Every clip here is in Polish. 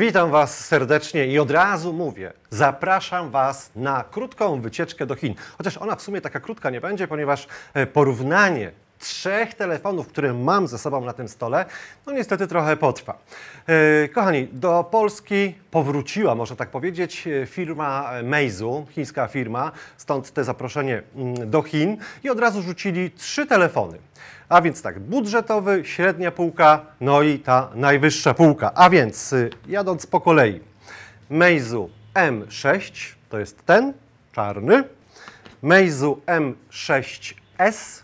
Witam Was serdecznie i od razu mówię, zapraszam Was na krótką wycieczkę do Chin. Chociaż ona w sumie taka krótka nie będzie, ponieważ porównanie trzech telefonów, które mam ze sobą na tym stole, no niestety trochę potrwa. Kochani, do Polski powróciła, można tak powiedzieć, firma Meizu, chińska firma, stąd te zaproszenie do Chin i od razu rzucili trzy telefony. A więc tak, budżetowy, średnia półka, no i ta najwyższa półka. A więc jadąc po kolei, Meizu M6, to jest ten, czarny, Meizu M6S,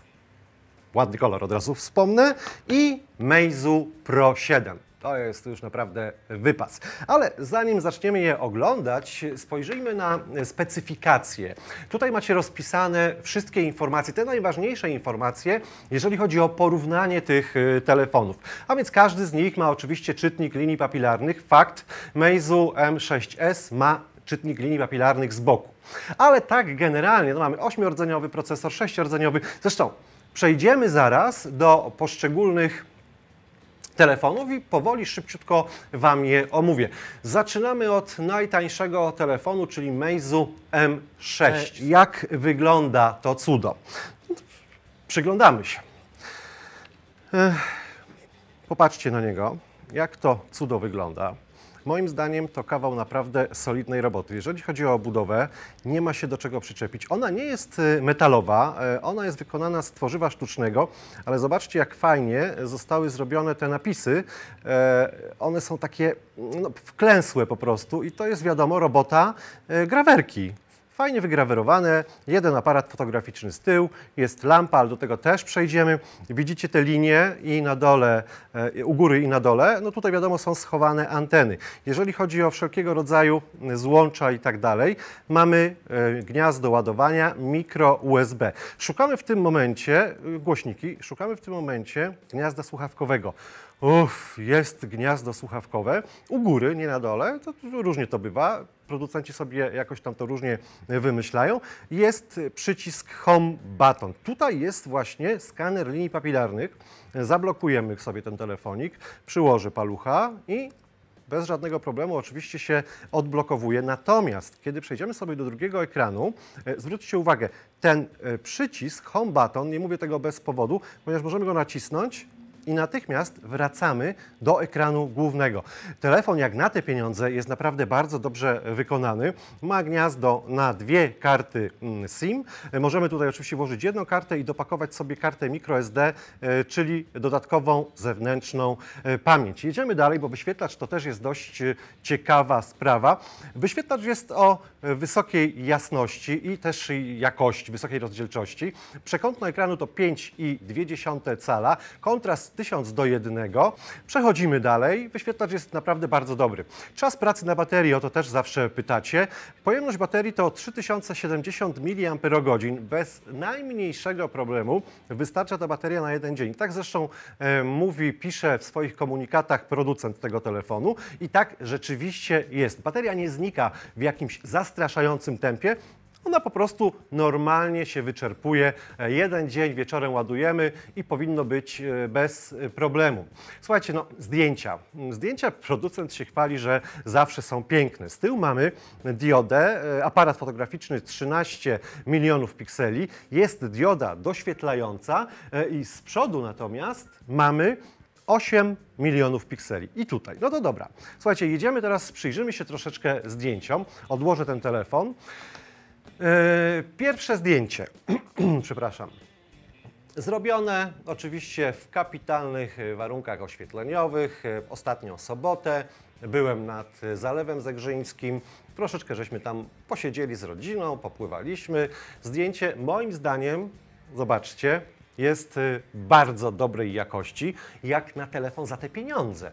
ładny kolor, od razu wspomnę, i Meizu Pro 7. To jest już naprawdę wypas. Ale zanim zaczniemy je oglądać, spojrzyjmy na specyfikacje. Tutaj macie rozpisane wszystkie informacje, te najważniejsze informacje, jeżeli chodzi o porównanie tych telefonów. A więc każdy z nich ma oczywiście czytnik linii papilarnych. Fakt, Meizu M6S ma czytnik linii papilarnych z boku. Ale tak generalnie, no mamy 8-rdzeniowy procesor, 6-rdzeniowy, zresztą przejdziemy zaraz do poszczególnych telefonów i powoli, szybciutko Wam je omówię. Zaczynamy od najtańszego telefonu, czyli Meizu M6. Jak wygląda to cudo? Przyglądamy się. Popatrzcie na niego, jak to cudo wygląda. Moim zdaniem to kawał naprawdę solidnej roboty. Jeżeli chodzi o budowę, nie ma się do czego przyczepić. Ona nie jest metalowa, ona jest wykonana z tworzywa sztucznego, ale zobaczcie, jak fajnie zostały zrobione te napisy. One są takie wklęsłe po prostu i to jest, wiadomo, robota grawerki. Fajnie wygrawerowane, jeden aparat fotograficzny z tyłu, jest lampa, ale do tego też przejdziemy. Widzicie te linie i na dole, u góry i na dole, no tutaj wiadomo są schowane anteny. Jeżeli chodzi o wszelkiego rodzaju złącza i tak dalej, mamy gniazdo ładowania mikro USB. Szukamy w tym momencie głośniki, szukamy w tym momencie gniazda słuchawkowego. Uff, jest gniazdo słuchawkowe u góry, nie na dole, to różnie to bywa. Producenci sobie jakoś tam to różnie wymyślają. Jest przycisk Home Button. Tutaj jest właśnie skaner linii papilarnych. Zablokujemy sobie ten telefonik, przyłożę palucha i bez żadnego problemu oczywiście się odblokowuje. Natomiast kiedy przejdziemy sobie do drugiego ekranu, zwróćcie uwagę, ten przycisk Home Button, nie mówię tego bez powodu, ponieważ możemy go nacisnąć i natychmiast wracamy do ekranu głównego. Telefon jak na te pieniądze jest naprawdę bardzo dobrze wykonany. Ma gniazdo na dwie karty SIM. Możemy tutaj oczywiście włożyć jedną kartę i dopakować sobie kartę microSD, czyli dodatkową zewnętrzną pamięć. Jedziemy dalej, bo wyświetlacz to też jest dość ciekawa sprawa. Wyświetlacz jest o wysokiej jasności i też jakości, wysokiej rozdzielczości. Przekątno ekranu to 5,2 cala. Kontrast 1000:1. Przechodzimy dalej. Wyświetlacz jest naprawdę bardzo dobry. Czas pracy na baterii, o to też zawsze pytacie. Pojemność baterii to 3070 mAh. Bez najmniejszego problemu wystarcza ta bateria na jeden dzień. Tak zresztą pisze w swoich komunikatach producent tego telefonu i tak rzeczywiście jest. Bateria nie znika w jakimś zastraszającym tempie. Ona po prostu normalnie się wyczerpuje. Jeden dzień wieczorem ładujemy i powinno być bez problemu. Słuchajcie, no zdjęcia. Zdjęcia producent się chwali, że zawsze są piękne. Z tyłu mamy diodę, aparat fotograficzny 13 milionów pikseli. Jest dioda doświetlająca i z przodu natomiast mamy 8 milionów pikseli. I tutaj, no to dobra. Słuchajcie, jedziemy teraz, przyjrzymy się troszeczkę zdjęciom. Odłożę ten telefon. Pierwsze zdjęcie, przepraszam, zrobione oczywiście w kapitalnych warunkach oświetleniowych. W ostatnią sobotę byłem nad Zalewem Zegrzyńskim. Troszeczkę żeśmy tam posiedzieli z rodziną, popływaliśmy. Zdjęcie moim zdaniem, zobaczcie, jest bardzo dobrej jakości, jak na telefon za te pieniądze.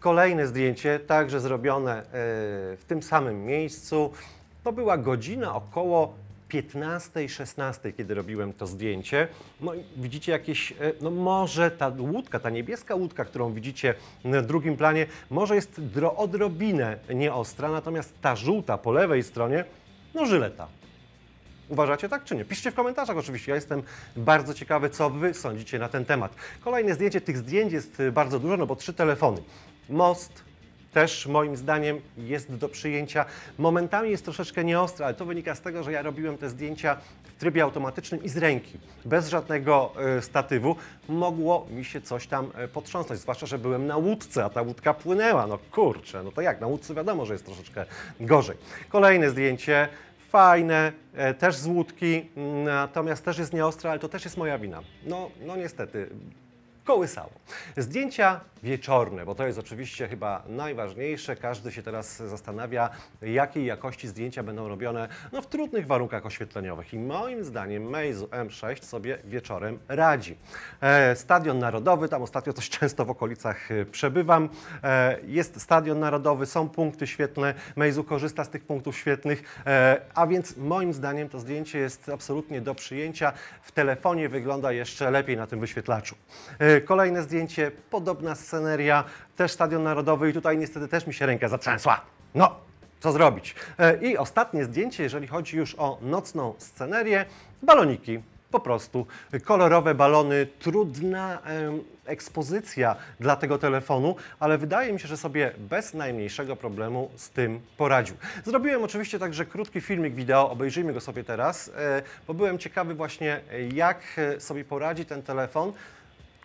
Kolejne zdjęcie, także zrobione w tym samym miejscu. To była godzina około 15-16, kiedy robiłem to zdjęcie. No i widzicie jakieś, no może ta łódka, ta niebieska łódka, którą widzicie na drugim planie, może jest odrobinę nieostra, natomiast ta żółta po lewej stronie, no żyleta. Uważacie tak czy nie? Piszcie w komentarzach oczywiście, ja jestem bardzo ciekawy, co Wy sądzicie na ten temat. Kolejne zdjęcie, tych zdjęć jest bardzo dużo, no bo trzy telefony. Most, też moim zdaniem jest do przyjęcia. Momentami jest troszeczkę nieostra, ale to wynika z tego, że ja robiłem te zdjęcia w trybie automatycznym i z ręki, bez żadnego statywu. Mogło mi się coś tam potrząsnąć, zwłaszcza, że byłem na łódce, a ta łódka płynęła. No kurczę, no to jak, na łódce wiadomo, że jest troszeczkę gorzej. Kolejne zdjęcie, fajne, też z łódki, natomiast też jest nieostra, ale to też jest moja wina. No niestety. Kołysało. Zdjęcia wieczorne, bo to jest oczywiście chyba najważniejsze. Każdy się teraz zastanawia, jakiej jakości zdjęcia będą robione w trudnych warunkach oświetleniowych. I moim zdaniem Meizu M6 sobie wieczorem radzi. Stadion Narodowy, tam ostatnio coś często w okolicach przebywam. Jest Stadion Narodowy, są punkty świetlne. Meizu korzysta z tych punktów świetlnych, a więc moim zdaniem to zdjęcie jest absolutnie do przyjęcia. W telefonie wygląda jeszcze lepiej na tym wyświetlaczu. Kolejne zdjęcie, podobna sceneria, też Stadion Narodowy i tutaj niestety też mi się ręka zatrzęsła. No, co zrobić? I ostatnie zdjęcie, jeżeli chodzi już o nocną scenerię, baloniki. Po prostu kolorowe balony, trudna ekspozycja dla tego telefonu, ale wydaje mi się, że sobie bez najmniejszego problemu z tym poradził. Zrobiłem oczywiście także krótki filmik wideo, obejrzyjmy go sobie teraz, bo byłem ciekawy właśnie, jak sobie poradzi ten telefon,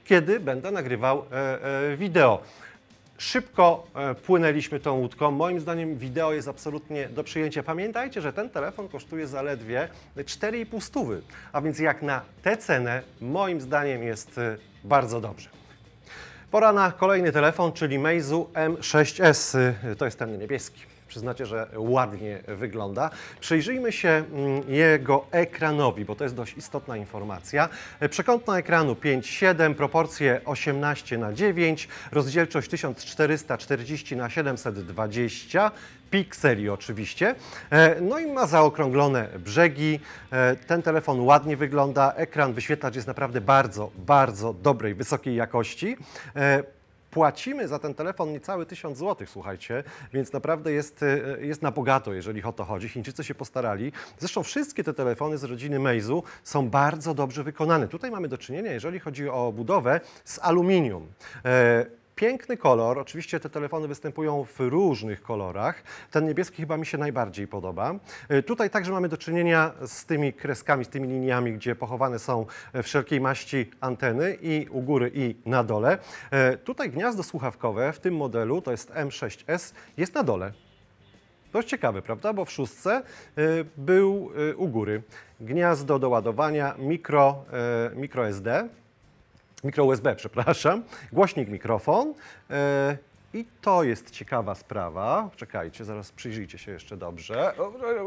kiedy będę nagrywał wideo. Szybko płynęliśmy tą łódką. Moim zdaniem wideo jest absolutnie do przyjęcia. Pamiętajcie, że ten telefon kosztuje zaledwie 4,5 stówy, a więc jak na tę cenę moim zdaniem jest bardzo dobrze. Pora na kolejny telefon, czyli Meizu M6S. To jest ten niebieski. Przyznacie, że ładnie wygląda. Przyjrzyjmy się jego ekranowi, bo to jest dość istotna informacja. Przekątna ekranu 5,7, proporcje 18:9, rozdzielczość 1440x720, pikseli oczywiście. No i ma zaokrąglone brzegi. Ten telefon ładnie wygląda. Ekran, wyświetlacz jest naprawdę bardzo, bardzo dobrej, wysokiej jakości. Płacimy za ten telefon niecałe 1000 zł, słuchajcie, więc naprawdę jest na bogato, jeżeli o to chodzi. Chińczycy się postarali. Zresztą wszystkie te telefony z rodziny Meizu są bardzo dobrze wykonane. Tutaj mamy do czynienia, jeżeli chodzi o budowę, z aluminium. Piękny kolor, oczywiście te telefony występują w różnych kolorach. Ten niebieski chyba mi się najbardziej podoba. Tutaj także mamy do czynienia z tymi kreskami, z tymi liniami, gdzie pochowane są wszelkiej maści anteny i u góry i na dole. Tutaj gniazdo słuchawkowe w tym modelu, to jest M6S, jest na dole. Dość ciekawe, prawda? Bo w szóstce był u góry. Gniazdo do ładowania mikro USB, przepraszam, głośnik, mikrofon i to jest ciekawa sprawa. Czekajcie, zaraz przyjrzyjcie się jeszcze dobrze.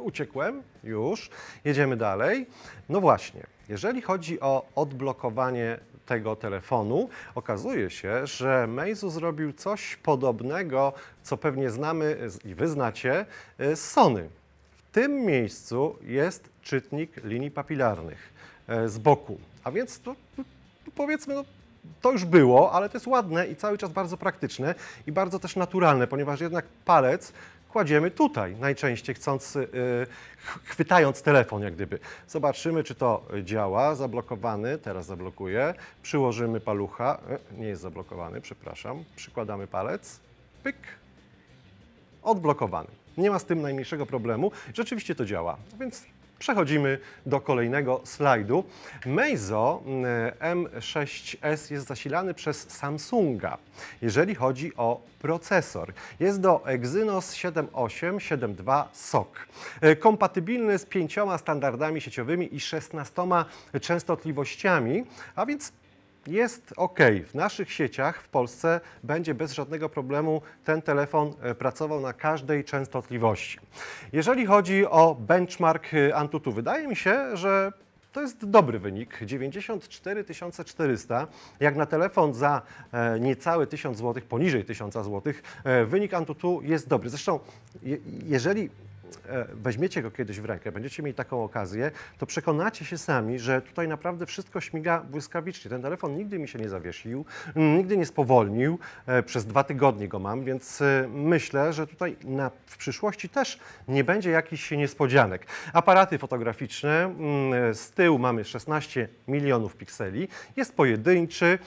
Uciekłem, już, jedziemy dalej. No właśnie, jeżeli chodzi o odblokowanie tego telefonu, okazuje się, że Meizu zrobił coś podobnego, co pewnie znamy i wy znacie, z Sony. W tym miejscu jest czytnik linii papilarnych z boku, a więc tu powiedzmy, no, to już było, ale to jest ładne i cały czas bardzo praktyczne i bardzo też naturalne, ponieważ jednak palec kładziemy tutaj, najczęściej chwytając telefon jak gdyby. Zobaczymy, czy to działa. Zablokowany, teraz zablokuję. Przyłożymy palucha, nie jest zablokowany, przepraszam. Przykładamy palec, pyk, odblokowany. Nie ma z tym najmniejszego problemu. Rzeczywiście to działa, więc przechodzimy do kolejnego slajdu. Meizu M6S jest zasilany przez Samsunga, jeżeli chodzi o procesor. Jest do EXYNOS 7872 SoC. Kompatybilny z 5 standardami sieciowymi i 16 częstotliwościami, a więc jest ok. W naszych sieciach w Polsce będzie bez żadnego problemu ten telefon pracował na każdej częstotliwości. Jeżeli chodzi o benchmark Antutu, wydaje mi się, że to jest dobry wynik, 94 400, jak na telefon za niecałe 1000 zł, poniżej 1000 zł, wynik Antutu jest dobry. Zresztą jeżeli weźmiecie go kiedyś w rękę, będziecie mieli taką okazję, to przekonacie się sami, że tutaj naprawdę wszystko śmiga błyskawicznie. Ten telefon nigdy mi się nie zawiesił, nigdy nie spowolnił, przez 2 tygodnie go mam, więc myślę, że tutaj w przyszłości też nie będzie jakichś niespodzianek. Aparaty fotograficzne, z tyłu mamy 16 milionów pikseli, jest pojedynczy,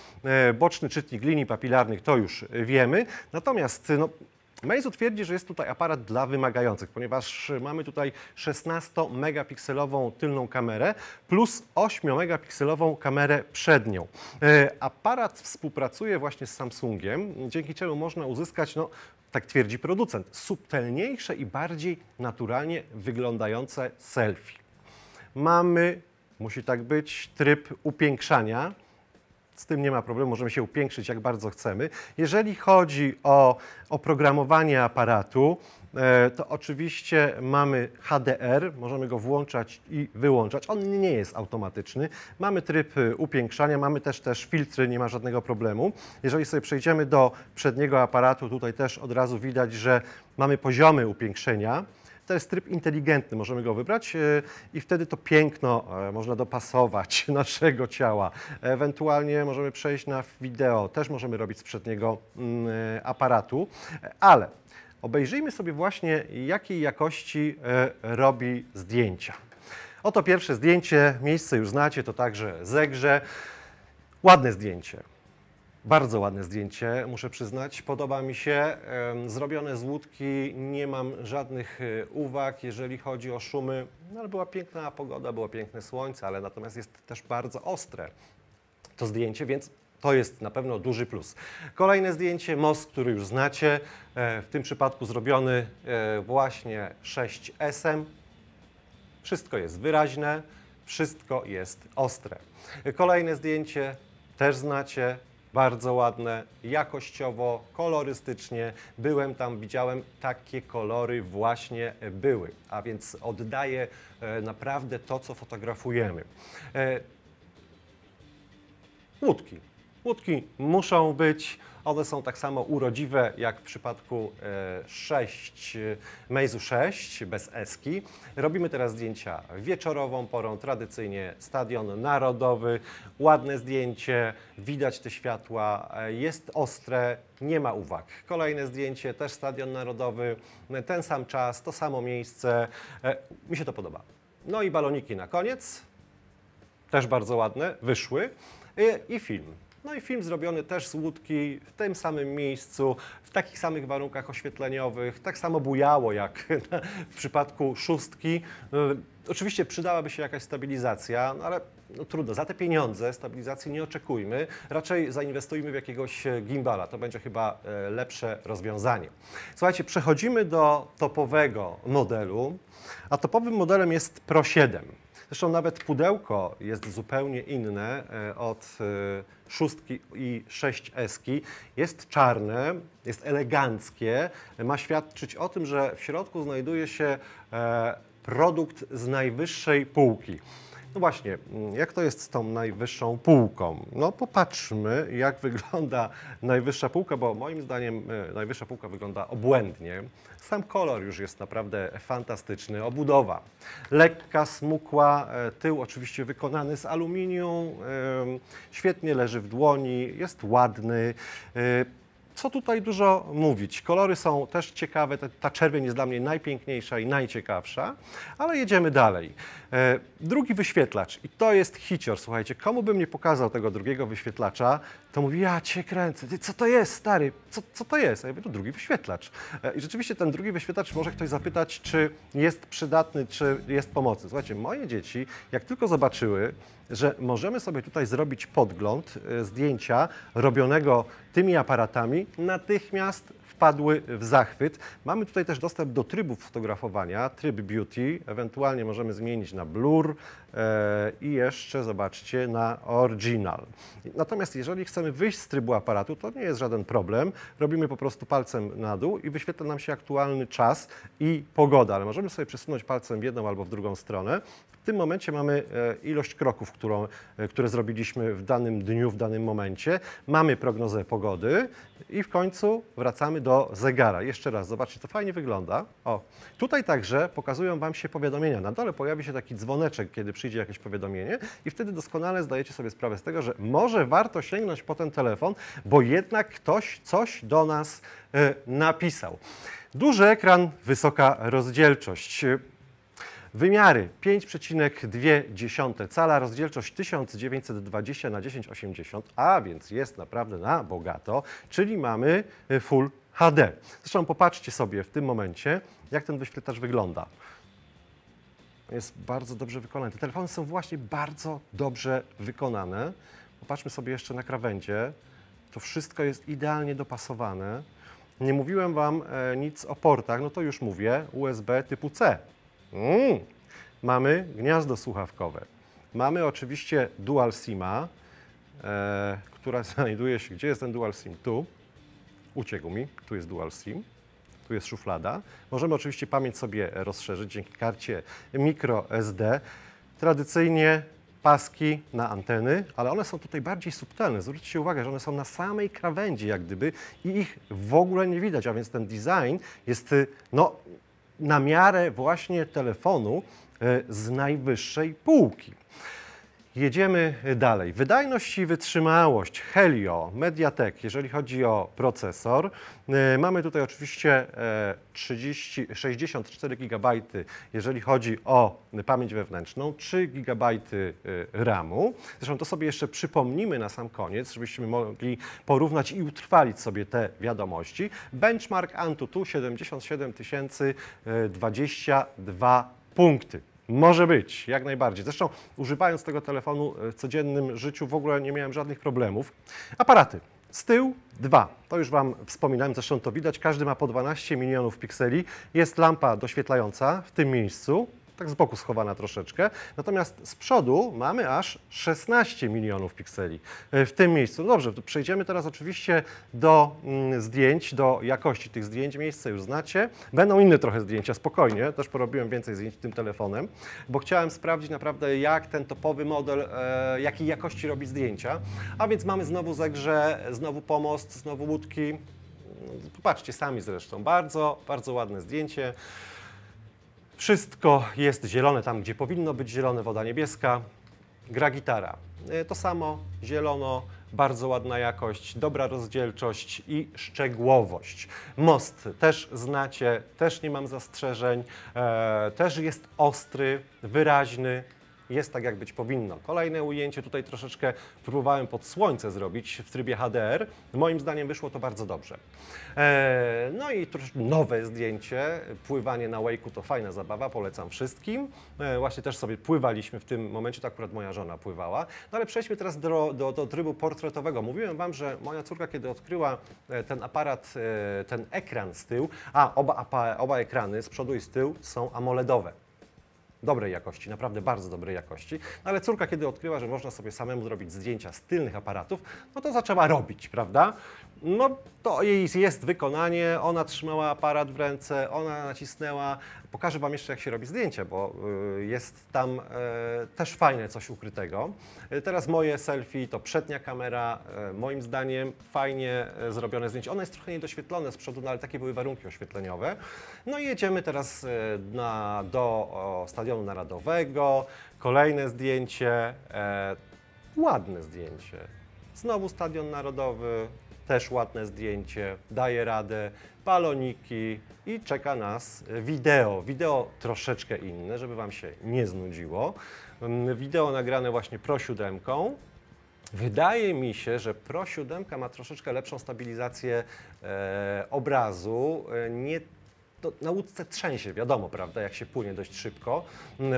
boczny czytnik linii papilarnych, to już wiemy, natomiast Meizu twierdzi, że jest tutaj aparat dla wymagających, ponieważ mamy tutaj 16-megapikselową tylną kamerę plus 8-megapikselową kamerę przednią. Aparat współpracuje właśnie z Samsungiem, dzięki czemu można uzyskać, no, tak twierdzi producent, subtelniejsze i bardziej naturalnie wyglądające selfie. Mamy, musi tak być, tryb upiększania. Z tym nie ma problemu, możemy się upiększyć jak bardzo chcemy. Jeżeli chodzi o oprogramowanie aparatu, to oczywiście mamy HDR, możemy go włączać i wyłączać. On nie jest automatyczny. Mamy tryb upiększania, mamy też filtry, nie ma żadnego problemu. Jeżeli sobie przejdziemy do przedniego aparatu, tutaj też od razu widać, że mamy poziomy upiększenia. To jest tryb inteligentny, możemy go wybrać i wtedy to piękno można dopasować naszego ciała. Ewentualnie możemy przejść na wideo, też możemy robić z przedniego aparatu, ale obejrzyjmy sobie właśnie, jakiej jakości robi zdjęcia. Oto pierwsze zdjęcie, miejsce już znacie, to także Zegrze. Ładne zdjęcie. Bardzo ładne zdjęcie, muszę przyznać, podoba mi się, zrobione z łódki, nie mam żadnych uwag, jeżeli chodzi o szumy, no, ale była piękna pogoda, było piękne słońce, ale natomiast jest też bardzo ostre to zdjęcie, więc to jest na pewno duży plus. Kolejne zdjęcie, most, który już znacie, w tym przypadku zrobiony właśnie 6S-em, wszystko jest wyraźne, wszystko jest ostre. Kolejne zdjęcie, też znacie. Bardzo ładne, jakościowo, kolorystycznie. Byłem tam, widziałem, takie kolory właśnie były. A więc oddaje naprawdę to, co fotografujemy. Łódki. Łódki muszą być. One są tak samo urodziwe jak w przypadku Meizu 6 bez eski. Robimy teraz zdjęcia wieczorową porą, tradycyjnie Stadion Narodowy. Ładne zdjęcie, widać te światła, jest ostre, nie ma uwag. Kolejne zdjęcie, też Stadion Narodowy, ten sam czas, to samo miejsce. Mi się to podoba. No i baloniki na koniec, też bardzo ładne, wyszły i film. No i film zrobiony też z łódki, w tym samym miejscu, w takich samych warunkach oświetleniowych, tak samo bujało jak w przypadku 6. Oczywiście przydałaby się jakaś stabilizacja, no ale no trudno, za te pieniądze stabilizacji nie oczekujmy, raczej zainwestujmy w jakiegoś gimbala, to będzie chyba lepsze rozwiązanie. Słuchajcie, przechodzimy do topowego modelu, a topowym modelem jest Pro 7. Zresztą nawet pudełko jest zupełnie inne od 6 i 6S. Jest czarne, jest eleganckie, ma świadczyć o tym, że w środku znajduje się produkt z najwyższej półki. No właśnie, jak to jest z tą najwyższą półką? No popatrzmy, jak wygląda najwyższa półka, bo moim zdaniem najwyższa półka wygląda obłędnie. Sam kolor już jest naprawdę fantastyczny, obudowa lekka, smukła, tył oczywiście wykonany z aluminium, świetnie leży w dłoni, jest ładny. Co tutaj dużo mówić, kolory są też ciekawe, ta czerwień jest dla mnie najpiękniejsza i najciekawsza, ale jedziemy dalej. Drugi wyświetlacz i to jest hicior, słuchajcie, komu bym nie pokazał tego drugiego wyświetlacza, to mówi, ja cię kręcę, ty, co to jest stary, co to jest? A ja mówię, to drugi wyświetlacz. I rzeczywiście ten drugi wyświetlacz może ktoś zapytać, czy jest przydatny, czy jest pomocny. Słuchajcie, moje dzieci jak tylko zobaczyły, że możemy sobie tutaj zrobić podgląd zdjęcia robionego tymi aparatami, natychmiast wpadły w zachwyt. Mamy tutaj też dostęp do trybów fotografowania, tryb beauty, ewentualnie możemy zmienić na blur i jeszcze, zobaczcie, na original. Natomiast jeżeli chcemy wyjść z trybu aparatu, to nie jest żaden problem. Robimy po prostu palcem na dół i wyświetla nam się aktualny czas i pogoda, ale możemy sobie przesunąć palcem w jedną albo w drugą stronę. W tym momencie mamy ilość kroków, które zrobiliśmy w danym dniu, w danym momencie. Mamy prognozę pogody i w końcu wracamy do zegara. Jeszcze raz, zobaczcie, to fajnie wygląda. O, tutaj także pokazują Wam się powiadomienia. Na dole pojawi się taki dzwoneczek, kiedy przyjdzie jakieś powiadomienie i wtedy doskonale zdajecie sobie sprawę z tego, że może warto sięgnąć po ten telefon, bo jednak ktoś coś do nas napisał. Duży ekran, wysoka rozdzielczość. Wymiary 5,2 cala, rozdzielczość 1920 na 1080, a więc jest naprawdę na bogato, czyli mamy Full HD. Zresztą popatrzcie sobie w tym momencie, jak ten wyświetlacz wygląda. Jest bardzo dobrze wykonany. Te telefony są właśnie bardzo dobrze wykonane. Popatrzmy sobie jeszcze na krawędzie. To wszystko jest idealnie dopasowane. Nie mówiłem Wam nic o portach, no to już mówię. USB typu C. Mamy gniazdo słuchawkowe. Mamy oczywiście dual SIM-a, która znajduje się... Gdzie jest ten dual SIM? Tu. Uciekł mi. Tu jest dual SIM. Tu jest szuflada. Możemy oczywiście pamięć sobie rozszerzyć dzięki karcie microSD. Tradycyjnie paski na anteny, ale one są tutaj bardziej subtelne. Zwróćcie uwagę, że one są na samej krawędzi jak gdyby i ich w ogóle nie widać, a więc ten design jest no, na miarę właśnie telefonu z najwyższej półki. Jedziemy dalej. Wydajność i wytrzymałość Helio, Mediatek, jeżeli chodzi o procesor. Mamy tutaj oczywiście 64 GB, jeżeli chodzi o pamięć wewnętrzną, 3 GB RAM-u. Zresztą to sobie jeszcze przypomnimy na sam koniec, żebyśmy mogli porównać i utrwalić sobie te wiadomości. Benchmark Antutu 77022 punkty. Może być, jak najbardziej. Zresztą używając tego telefonu w codziennym życiu w ogóle nie miałem żadnych problemów. Aparaty. Z tyłu 2. To już Wam wspominałem, zresztą to widać. Każdy ma po 12 milionów pikseli. Jest lampa doświetlająca w tym miejscu, tak z boku schowana troszeczkę. Natomiast z przodu mamy aż 16 milionów pikseli w tym miejscu. No dobrze, przejdziemy teraz oczywiście do zdjęć, do jakości tych zdjęć. Miejsce już znacie. Będą inne trochę zdjęcia, spokojnie. Też porobiłem więcej zdjęć tym telefonem, bo chciałem sprawdzić naprawdę, jak ten topowy model, jakiej jakości robi zdjęcia. A więc mamy znowu zegrze, znowu pomost, znowu łódki. Popatrzcie sami zresztą. Bardzo, bardzo ładne zdjęcie. Wszystko jest zielone tam, gdzie powinno być zielone, woda niebieska, gra gitara. To samo, zielono, bardzo ładna jakość, dobra rozdzielczość i szczegółowość. Most też znacie, też nie mam zastrzeżeń, też jest ostry, wyraźny. Jest tak, jak być powinno. Kolejne ujęcie, tutaj troszeczkę próbowałem pod słońce zrobić w trybie HDR. Moim zdaniem wyszło to bardzo dobrze. No i troszeczkę nowe zdjęcie, pływanie na wake'u to fajna zabawa, polecam wszystkim. Właśnie też sobie pływaliśmy w tym momencie, to akurat moja żona pływała. No ale przejdźmy teraz do trybu portretowego. Mówiłem Wam, że moja córka, kiedy odkryła ten aparat, ten ekran z tyłu, a oba ekrany z przodu i z tyłu są AMOLEDowe. Dobrej jakości, naprawdę bardzo dobrej jakości. No ale córka, kiedy odkryła, że można sobie samemu zrobić zdjęcia z tylnych aparatów, no to zaczęła robić, prawda? No to jej jest wykonanie, ona trzymała aparat w ręce, ona nacisnęła. Pokażę Wam jeszcze, jak się robi zdjęcie, bo jest tam też fajne coś ukrytego. Teraz moje selfie to przednia kamera, moim zdaniem fajnie zrobione zdjęcie. Ono jest trochę niedoświetlone z przodu, no ale takie były warunki oświetleniowe. No i jedziemy teraz do Stadionu Narodowego. Kolejne zdjęcie, ładne zdjęcie. Znowu Stadion Narodowy. Też ładne zdjęcie, daje radę, baloniki i czeka nas wideo. Wideo troszeczkę inne, żeby Wam się nie znudziło. Wideo nagrane właśnie Pro 7. Wydaje mi się, że Pro 7 ma troszeczkę lepszą stabilizację obrazu. Na łódce trzęsie, wiadomo, prawda, jak się płynie dość szybko.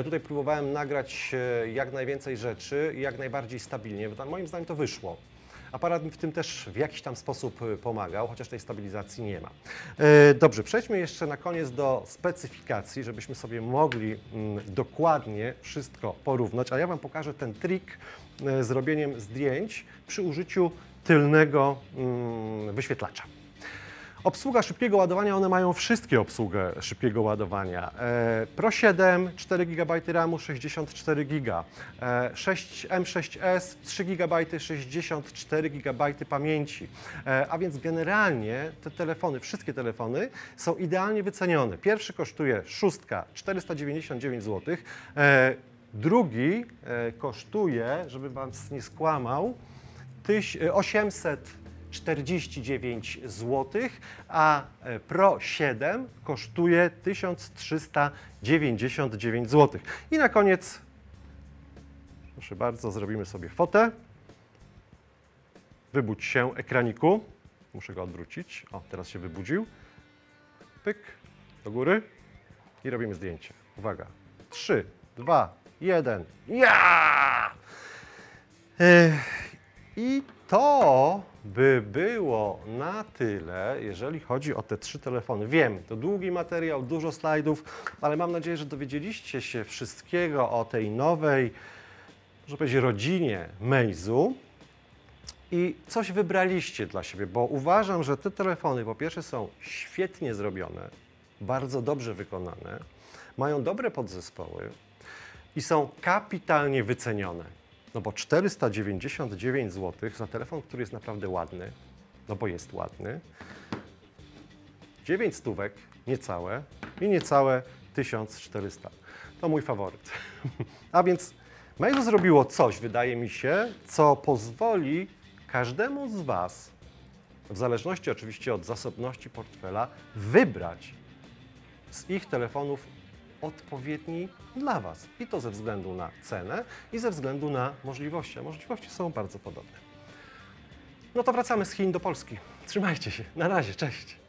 Tutaj próbowałem nagrać jak najwięcej rzeczy i jak najbardziej stabilnie, bo tam moim zdaniem to wyszło. Aparat mi w tym też w jakiś tam sposób pomagał, chociaż tej stabilizacji nie ma. Dobrze, przejdźmy jeszcze na koniec do specyfikacji, żebyśmy sobie mogli dokładnie wszystko porównać, a ja Wam pokażę ten trik z robieniem zdjęć przy użyciu tylnego wyświetlacza. Obsługa szybkiego ładowania, one mają wszystkie obsługę szybkiego ładowania. Pro 7, 4 GB RAM-u, 64 GB, M6S, 3 GB, 64 GB pamięci. A więc generalnie te telefony, wszystkie telefony są idealnie wycenione. Pierwszy kosztuje szóstka 499 zł, drugi kosztuje, żeby Wam nie skłamał, 849 zł, a Pro 7 kosztuje 1399 zł. I na koniec, proszę bardzo, zrobimy sobie fotę. Wybudź się, ekraniku. Muszę go odwrócić. O, teraz się wybudził. Pyk, do góry i robimy zdjęcie. Uwaga. 3, 2, 1. Ja! I to by było na tyle, jeżeli chodzi o te trzy telefony. Wiem, to długi materiał, dużo slajdów, ale mam nadzieję, że dowiedzieliście się wszystkiego o tej nowej, można powiedzieć, rodzinie Meizu i coś wybraliście dla siebie, bo uważam, że te telefony po pierwsze są świetnie zrobione, bardzo dobrze wykonane, mają dobre podzespoły i są kapitalnie wycenione. No bo 499 zł za telefon, który jest naprawdę ładny, no bo jest ładny, 9 stówek niecałe i niecałe 1400. To mój faworyt. A więc Meizu zrobiło coś, wydaje mi się, co pozwoli każdemu z Was, w zależności oczywiście od zasobności portfela, wybrać z ich telefonów odpowiedni dla Was. I to ze względu na cenę i ze względu na możliwości. A możliwości są bardzo podobne. No to wracamy z Chin do Polski. Trzymajcie się. Na razie. Cześć.